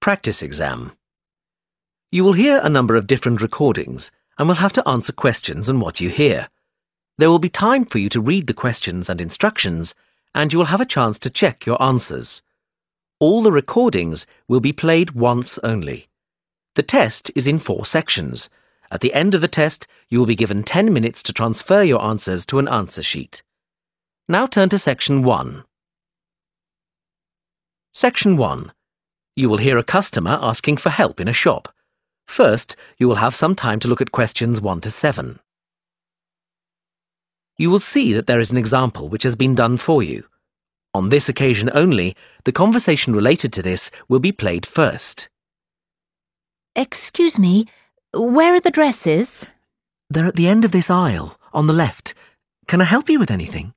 Practice exam. You will hear a number of different recordings and will have to answer questions on what you hear. There will be time for you to read the questions and instructions, and you will have a chance to check your answers. All the recordings will be played once only. The test is in 4 sections. At the end of the test, you will be given 10 minutes to transfer your answers to an answer sheet. Now turn to Section 1. Section 1. You will hear a customer asking for help in a shop. First, you will have some time to look at questions 1 to 7. You will see that there is an example which has been done for you. On this occasion only, the conversation related to this will be played first. Excuse me, where are the dresses? They're at the end of this aisle, on the left. Can I help you with anything?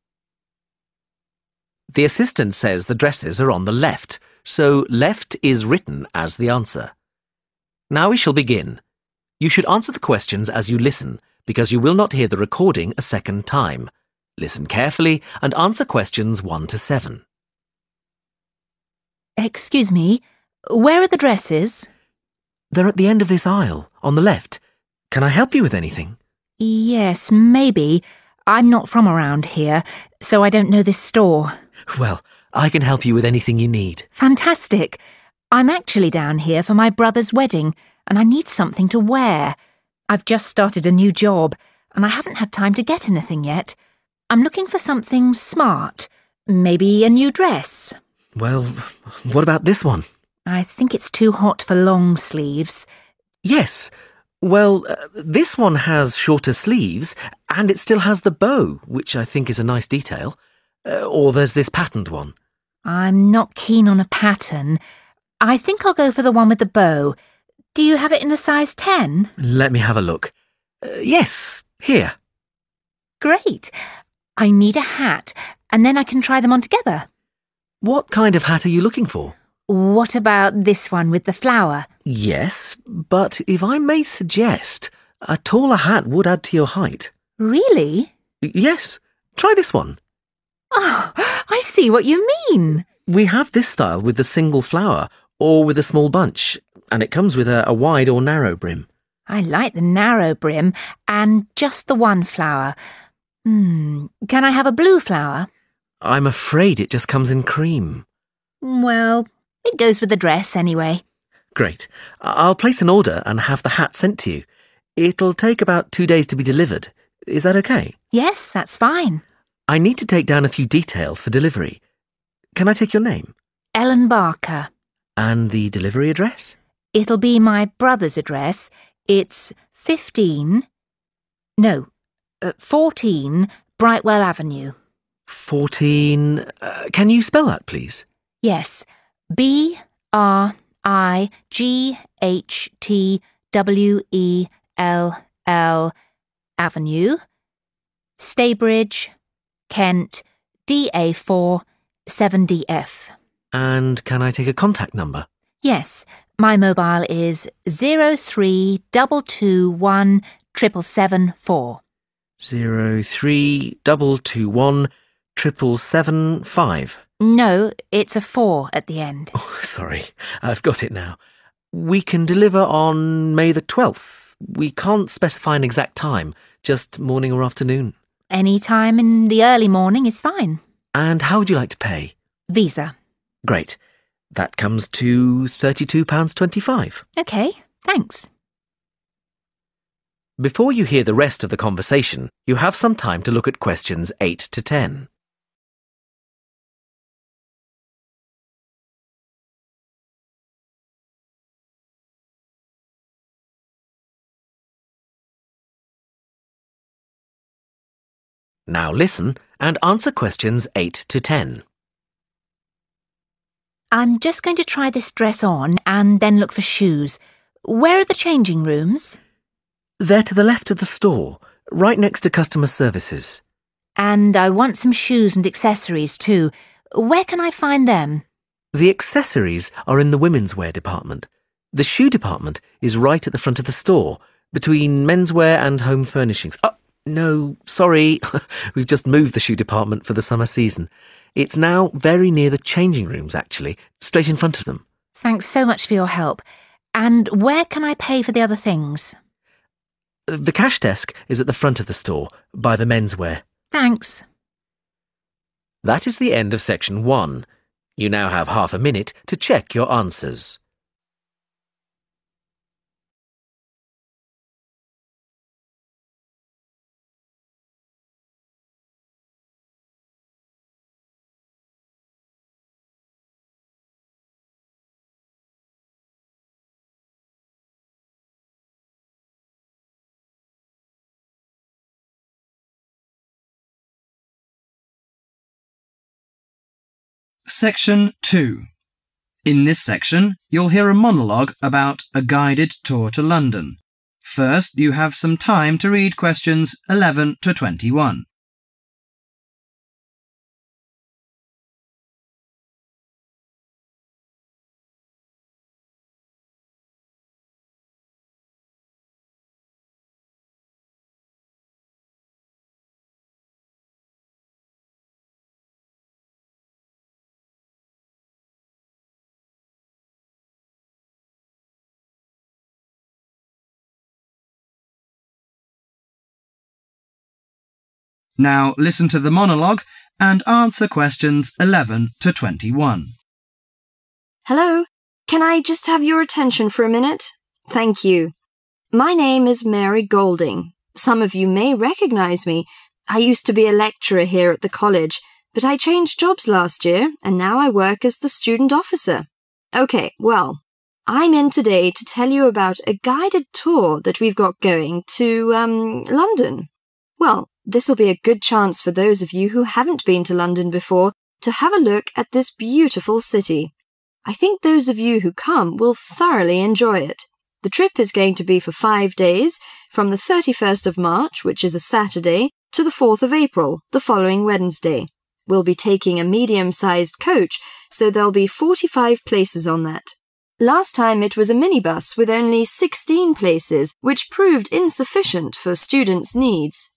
The assistant says the dresses are on the left, so left is written as the answer. Now we shall begin. You should answer the questions as you listen, because you will not hear the recording a second time. Listen carefully and answer questions 1 to 7. Excuse me, where are the dresses? They're at the end of this aisle, on the left. Can I help you with anything? Yes, maybe. I'm not from around here, so I don't know this store. Well, I can help you with anything you need. Fantastic. I'm actually down here for my brother's wedding, and I need something to wear. I've just started a new job, and I haven't had time to get anything yet. I'm looking for something smart, maybe a new dress. Well, what about this one? I think it's too hot for long sleeves. Yes. Well, this one has shorter sleeves, and it still has the bow, which I think is a nice detail. Or there's this patterned one. I'm not keen on a pattern. I think I'll go for the one with the bow. Do you have it in a size 10? Let me have a look. Yes, here. Great. I need a hat, and then I can try them on together. What kind of hat are you looking for? What about this one with the flower? Yes, but if I may suggest, a taller hat would add to your height. Really? Yes. Try this one. Oh, I see what you mean. We have this style with the single flower, or with a small bunch, and it comes with a wide or narrow brim. I like the narrow brim and just the one flower. Can I have a blue flower? I'm afraid it just comes in cream. Well, it goes with the dress anyway. Great. I'll place an order and have the hat sent to you. It'll take about 2 days to be delivered. Is that okay? Yes, that's fine. I need to take down a few details for delivery. Can I take your name? Ellen Barker. And the delivery address? It'll be my brother's address. It's 14 Brightwell Avenue. 14... can you spell that, please? Yes. B-R-I-G-H-T-W-E-L-L Avenue, Staybridge, Kent, DA4 7DF. And can I take a contact number? Yes. My mobile is 03221 774. 03221 775. No, it's a 4 at the end. Oh, sorry. I've got it now. We can deliver on May the 12th. We can't specify an exact time, just morning or afternoon. Any time in the early morning is fine. And how would you like to pay? Visa. Great. That comes to £32.25. OK, thanks. Before you hear the rest of the conversation, you have some time to look at questions 8 to 10. Now listen and answer questions 8 to 10. I'm just going to try this dress on and then look for shoes. Where are the changing rooms? They're to the left of the store, right next to customer services. And I want some shoes and accessories too. Where can I find them? The accessories are in the women's wear department. The shoe department is right at the front of the store, between menswear and home furnishings. Oh, no, sorry. We've just moved the shoe department for the summer season. It's now very near the changing rooms, actually, straight in front of them. Thanks so much for your help. And where can I pay for the other things? The cash desk is at the front of the store, by the menswear. Thanks. That is the end of section 1. You now have half a minute to check your answers. Section 2. In this section, you'll hear a monologue about a guided tour to London. First, you have some time to read questions 11 to 21. Now listen to the monologue and answer questions 11 to 21. Hello, can I just have your attention for a minute? Thank you. My name is Mary Golding. Some of you may recognise me. I used to be a lecturer here at the college, but I changed jobs last year and now I work as the student officer. Okay, well, I'm in today to tell you about a guided tour that we've got going to, London. Well, this will be a good chance for those of you who haven't been to London before to have a look at this beautiful city. I think those of you who come will thoroughly enjoy it. The trip is going to be for 5 days, from the 31st of March, which is a Saturday, to the 4th of April, the following Wednesday. We'll be taking a medium-sized coach, so there'll be 45 places on that. Last time it was a minibus with only 16 places, which proved insufficient for students' needs.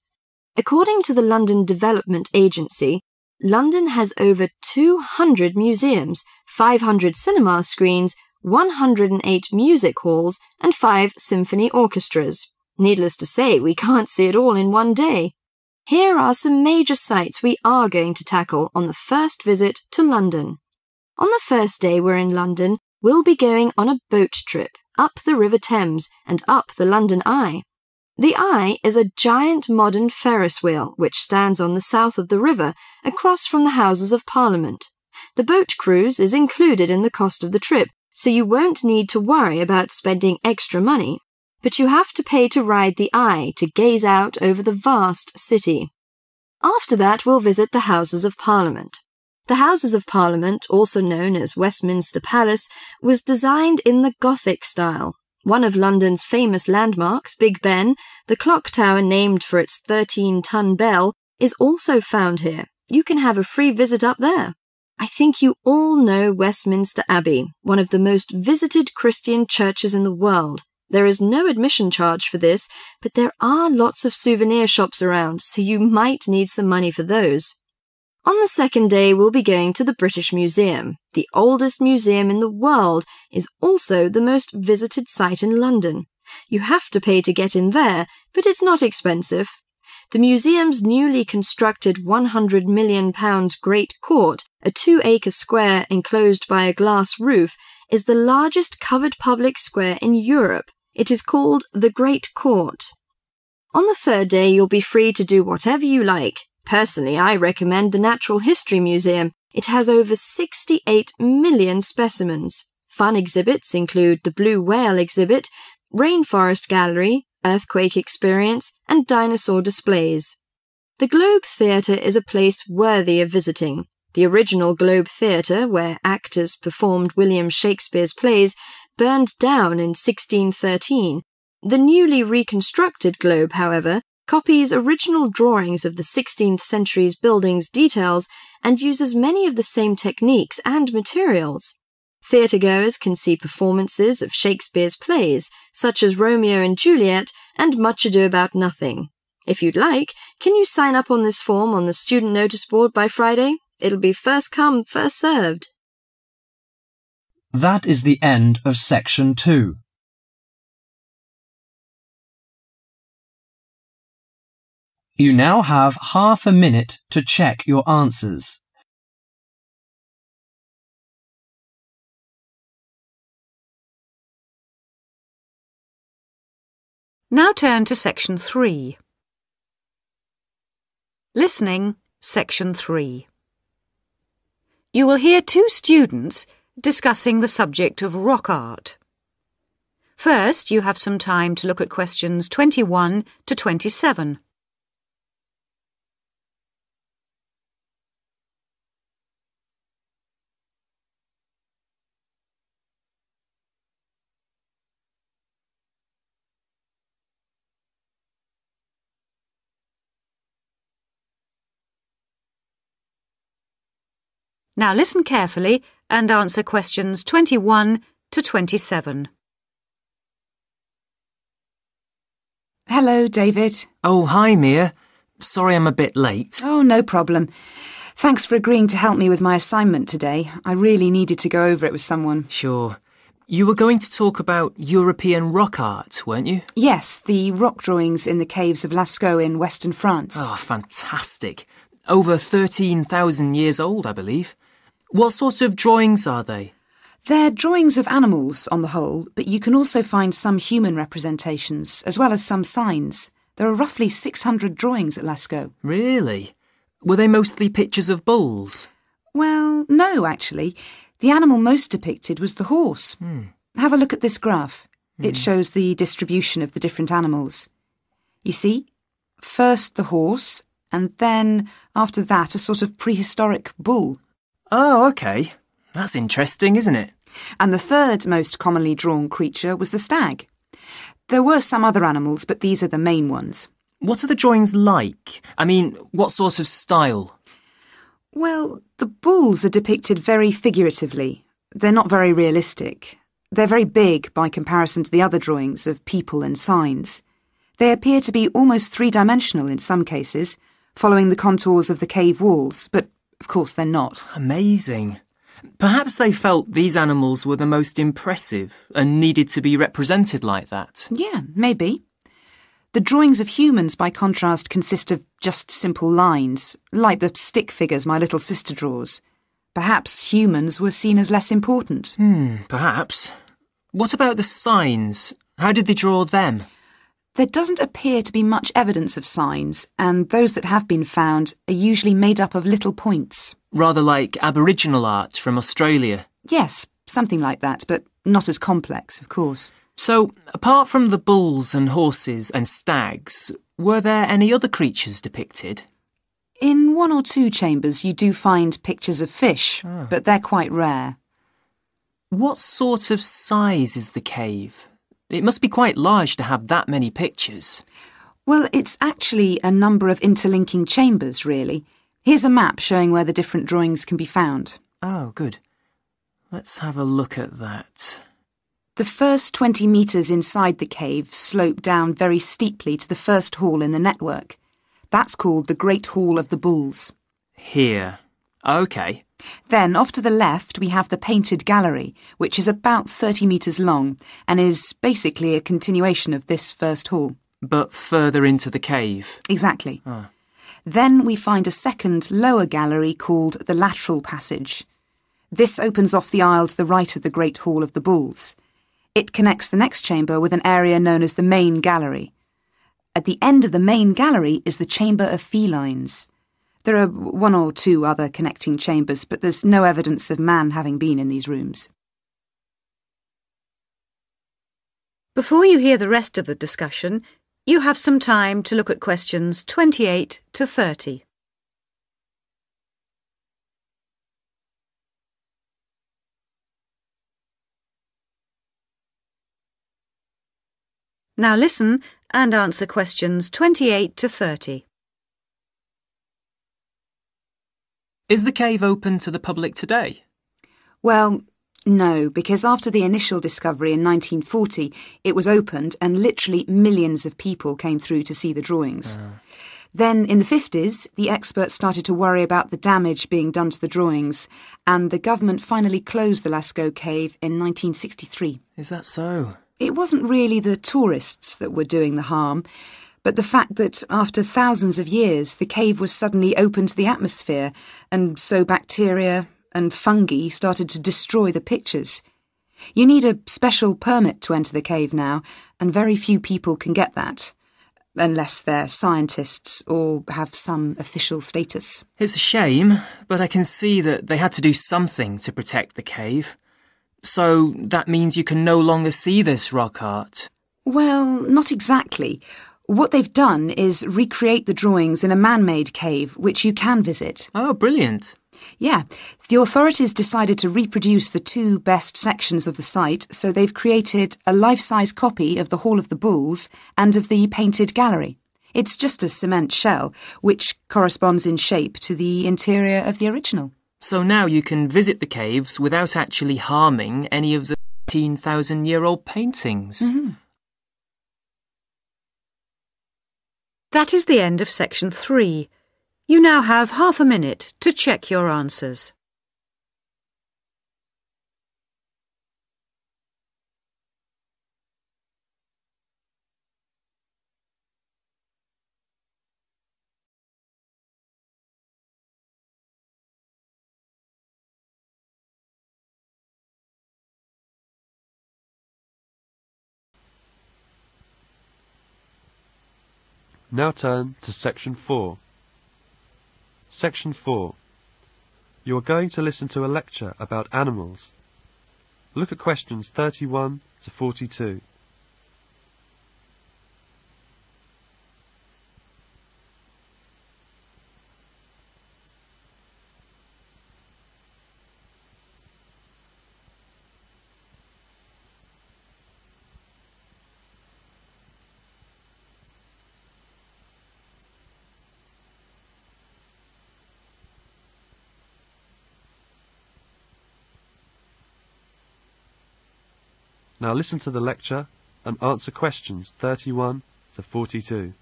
According to the London Development Agency, London has over 200 museums, 500 cinema screens, 108 music halls, and 5 symphony orchestras. Needless to say, we can't see it all in one day. Here are some major sites we are going to tackle on the first visit to London. On the first day we're in London, we'll be going on a boat trip, up the River Thames and up the London Eye. The Eye is a giant modern Ferris wheel which stands on the south of the river, across from the Houses of Parliament. The boat cruise is included in the cost of the trip, so you won't need to worry about spending extra money, but you have to pay to ride the Eye to gaze out over the vast city. After that we'll visit the Houses of Parliament. The Houses of Parliament, also known as Westminster Palace, was designed in the Gothic style. One of London's famous landmarks, Big Ben, the clock tower named for its 13-ton bell, is also found here. You can have a free visit up there. I think you all know Westminster Abbey, one of the most visited Christian churches in the world. There is no admission charge for this, but there are lots of souvenir shops around, so you might need some money for those. On the second day we'll be going to the British Museum. The oldest museum in the world is also the most visited site in London. You have to pay to get in there, but it's not expensive. The museum's newly constructed £100 million Great Court, a 2-acre square enclosed by a glass roof, is the largest covered public square in Europe. It is called the Great Court. On the third day you'll be free to do whatever you like. Personally, I recommend the Natural History Museum. It has over 68 million specimens. Fun exhibits include the Blue Whale exhibit, Rainforest Gallery, Earthquake Experience, and Dinosaur Displays. The Globe Theatre is a place worthy of visiting. The original Globe Theatre, where actors performed William Shakespeare's plays, burned down in 1613. The newly reconstructed Globe, however, copies original drawings of the 16th century's building's details and uses many of the same techniques and materials. Theatregoers can see performances of Shakespeare's plays, such as Romeo and Juliet and Much Ado About Nothing. If you'd like, can you sign up on this form on the student notice board by Friday? It'll be first come, first served. That is the end of section 2. You now have half a minute to check your answers. Now turn to section 3. Listening, section 3. You will hear two students discussing the subject of rock art. First, you have some time to look at questions 21 to 27. Now listen carefully and answer questions 21 to 27. Hello, David. Oh, hi, Mia. Sorry I'm a bit late. Oh, no problem. Thanks for agreeing to help me with my assignment today. I really needed to go over it with someone. Sure. You were going to talk about European rock art, weren't you? Yes, the rock drawings in the caves of Lascaux in western France. Oh, fantastic. Over 13,000 years old, I believe. What sort of drawings are they? They're drawings of animals, on the whole, but you can also find some human representations, as well as some signs. There are roughly 600 drawings at Lascaux. Really? Were they mostly pictures of bulls? Well, no, actually. The animal most depicted was the horse. Have a look at this graph. It shows the distribution of the different animals. You see? First the horse, and then, after that, a sort of prehistoric bull. Oh, OK. That's interesting, isn't it? And the third most commonly drawn creature was the stag. There were some other animals, but these are the main ones. What are the drawings like? I mean, what sort of style? Well, the bulls are depicted very figuratively. They're not very realistic. They're very big by comparison to the other drawings of people and signs. They appear to be almost three-dimensional in some cases, following the contours of the cave walls, but of course they're not. Amazing. Perhaps they felt these animals were the most impressive and needed to be represented like that. Yeah, maybe. The drawings of humans, by contrast, consist of just simple lines, like the stick figures my little sister draws. Perhaps humans were seen as less important. Perhaps. What about the signs? How did they draw them? There doesn't appear to be much evidence of signs, and those that have been found are usually made up of little points. Rather like Aboriginal art from Australia. Yes, something like that, but not as complex, of course. So, apart from the bulls and horses and stags, were there any other creatures depicted? In one or two chambers you do find pictures of fish, but they're quite rare. What sort of size is the cave? It must be quite large to have that many pictures. Well, it's actually a number of interlinking chambers, really. Here's a map showing where the different drawings can be found. Oh, good. Let's have a look at that. The first 20 metres inside the cave slope down very steeply to the first hall in the network. That's called the Great Hall of the Bulls. Here. OK. Then, off to the left, we have the Painted Gallery, which is about 30 metres long and is basically a continuation of this first hall. But further into the cave? Exactly. Oh. Then we find a second, lower gallery called the Lateral Passage. This opens off the aisle to the right of the Great Hall of the Bulls. It connects the next chamber with an area known as the Main Gallery. At the end of the Main Gallery is the Chamber of Felines. There are one or two other connecting chambers, but there's no evidence of man having been in these rooms. Before you hear the rest of the discussion, you have some time to look at questions 28 to 30. Now listen and answer questions 28 to 30. Is the cave open to the public today? Well, no, because after the initial discovery in 1940, it was opened and literally millions of people came through to see the drawings. Then, in the 50s, the experts started to worry about the damage being done to the drawings, and the government finally closed the Lascaux cave in 1963. Is that so? It wasn't really the tourists that were doing the harm, but the fact that after thousands of years, the cave was suddenly open to the atmosphere, and so bacteria and fungi started to destroy the pictures. You need a special permit to enter the cave now, and very few people can get that. Unless they're scientists or have some official status. It's a shame, but I can see that they had to do something to protect the cave. So that means you can no longer see this rock art? Well, not exactly. What they've done is recreate the drawings in a man-made cave, which you can visit. Oh, brilliant. Yeah. The authorities decided to reproduce the two best sections of the site, so they've created a life-size copy of the Hall of the Bulls and of the Painted Gallery. It's just a cement shell, which corresponds in shape to the interior of the original. So now you can visit the caves without actually harming any of the 13,000-year-old paintings. Mm-hmm. That is the end of Section 3. You now have half a minute to check your answers. Now turn to Section 4. Section 4. You are going to listen to a lecture about animals. Look at questions 31 to 42. Now listen to the lecture and answer questions 31 to 42.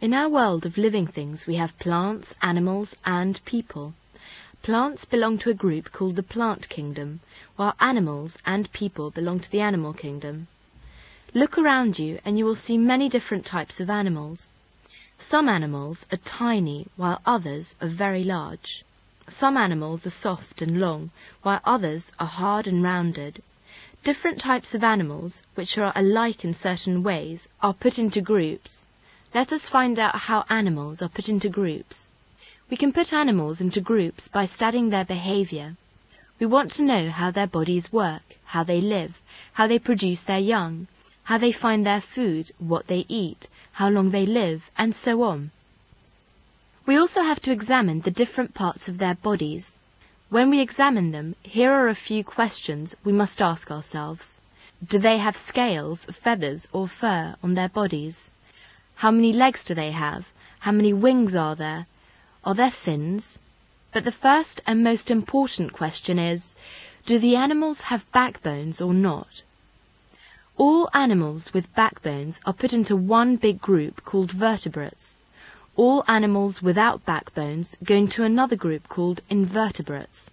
In our world of living things, we have plants, animals and people. Plants belong to a group called the plant kingdom, while animals and people belong to the animal kingdom. Look around you and you will see many different types of animals. Some animals are tiny, while others are very large. Some animals are soft and long, while others are hard and rounded. Different types of animals, which are alike in certain ways, are put into groups. Let us find out how animals are put into groups. We can put animals into groups by studying their behaviour. We want to know how their bodies work, how they live, how they produce their young, how they find their food, what they eat, how long they live, and so on. We also have to examine the different parts of their bodies. When we examine them, here are a few questions we must ask ourselves. Do they have scales, feathers or fur on their bodies? How many legs do they have? How many wings are there? Are there fins? But the first and most important question is, do the animals have backbones or not? All animals with backbones are put into one big group called vertebrates. All animals without backbones go into another group called invertebrates.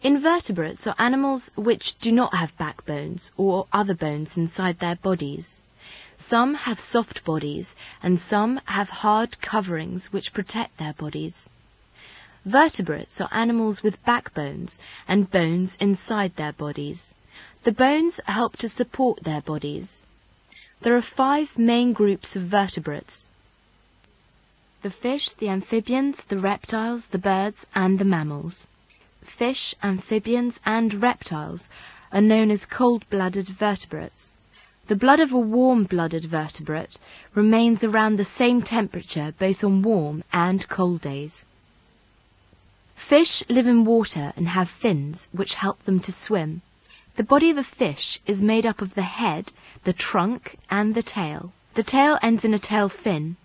Invertebrates are animals which do not have backbones or other bones inside their bodies. Some have soft bodies and some have hard coverings which protect their bodies. Vertebrates are animals with backbones and bones inside their bodies. The bones help to support their bodies. There are five main groups of vertebrates. The fish, the amphibians, the reptiles, the birds and the mammals. Fish, amphibians and reptiles are known as cold-blooded vertebrates. The blood of a warm-blooded vertebrate remains around the same temperature both on warm and cold days. Fish live in water and have fins which help them to swim. The body of a fish is made up of the head, the trunk and the tail. The tail ends in a tail fin.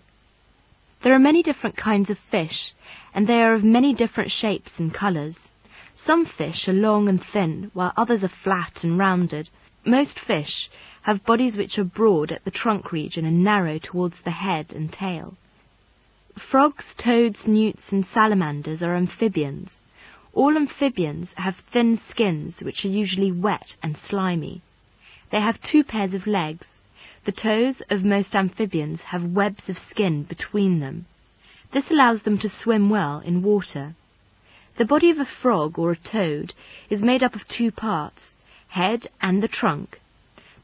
There are many different kinds of fish, and they are of many different shapes and colours. Some fish are long and thin, while others are flat and rounded. Most fish have bodies which are broad at the trunk region and narrow towards the head and tail. Frogs, toads, newts and salamanders are amphibians. All amphibians have thin skins which are usually wet and slimy. They have two pairs of legs. The toes of most amphibians have webs of skin between them. This allows them to swim well in water. The body of a frog or a toad is made up of two parts, head and the trunk.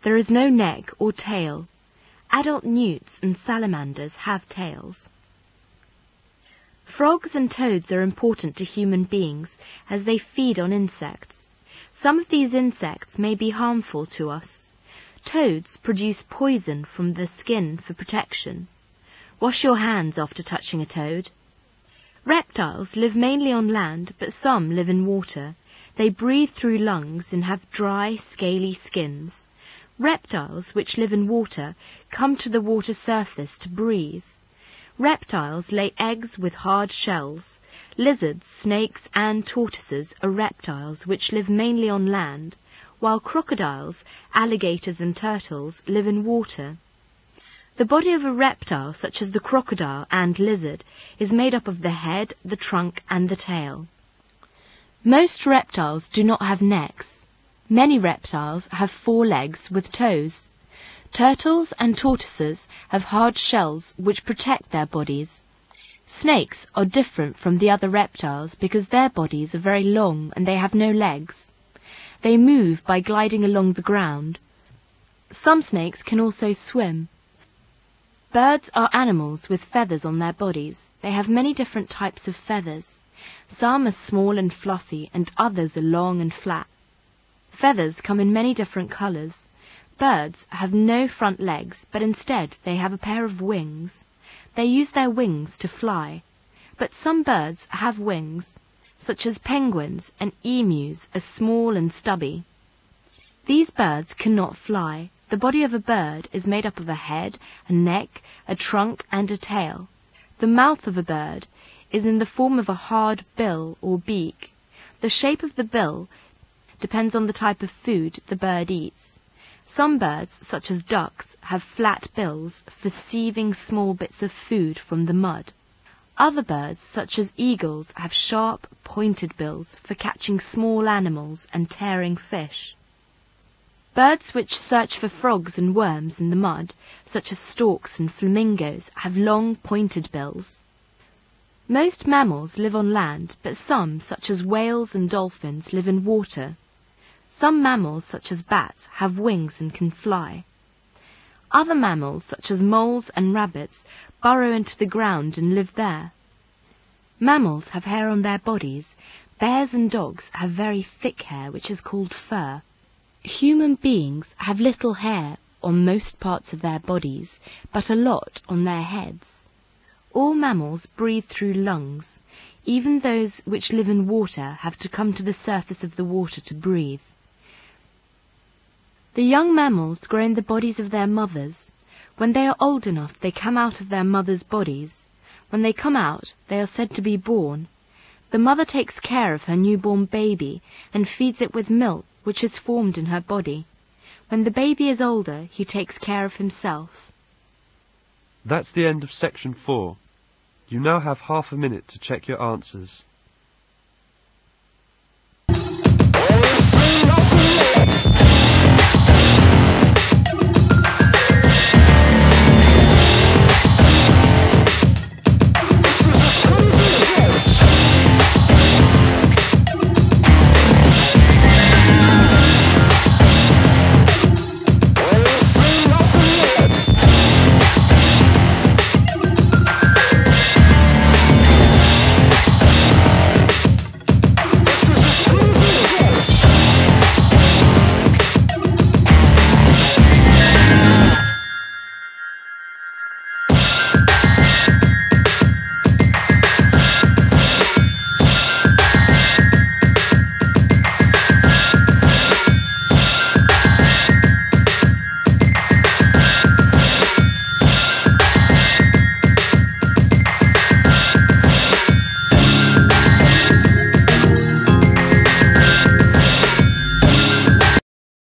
There is no neck or tail. Adult newts and salamanders have tails. Frogs and toads are important to human beings as they feed on insects. Some of these insects may be harmful to us. Toads produce poison from the skin for protection. Wash your hands after touching a toad. Reptiles live mainly on land, but some live in water. They breathe through lungs and have dry, scaly skins. Reptiles which live in water come to the water surface to breathe. Reptiles lay eggs with hard shells. Lizards, snakes and tortoises are reptiles which live mainly on land, while crocodiles, alligators and turtles live in water. The body of a reptile, such as the crocodile and lizard, is made up of the head, the trunk and the tail. Most reptiles do not have necks. Many reptiles have four legs with toes. Turtles and tortoises have hard shells which protect their bodies. Snakes are different from the other reptiles because their bodies are very long and they have no legs. They move by gliding along the ground. Some snakes can also swim. Birds are animals with feathers on their bodies. They have many different types of feathers. Some are small and fluffy and others are long and flat. Feathers come in many different colours. Birds have no front legs, but instead they have a pair of wings. They use their wings to fly. But some birds have wings, such as penguins and emus are small and stubby. These birds cannot fly. The body of a bird is made up of a head, a neck, a trunk and a tail. The mouth of a bird is in the form of a hard bill or beak. The shape of the bill depends on the type of food the bird eats. Some birds, such as ducks, have flat bills for sieving small bits of food from the mud. Other birds, such as eagles, have sharp, pointed bills for catching small animals and tearing fish. Birds which search for frogs and worms in the mud, such as storks and flamingos, have long, pointed bills. Most mammals live on land, but some, such as whales and dolphins, live in water. Some mammals, such as bats, have wings and can fly. Other mammals, such as moles and rabbits, burrow into the ground and live there. Mammals have hair on their bodies. Bears and dogs have very thick hair, which is called fur. Human beings have little hair on most parts of their bodies, but a lot on their heads. All mammals breathe through lungs. Even those which live in water have to come to the surface of the water to breathe. The young mammals grow in the bodies of their mothers. When they are old enough, they come out of their mothers' bodies. When they come out, they are said to be born. The mother takes care of her newborn baby and feeds it with milk which is formed in her body. When the baby is older, he takes care of himself. That's the end of section 4. You now have half a minute to check your answers.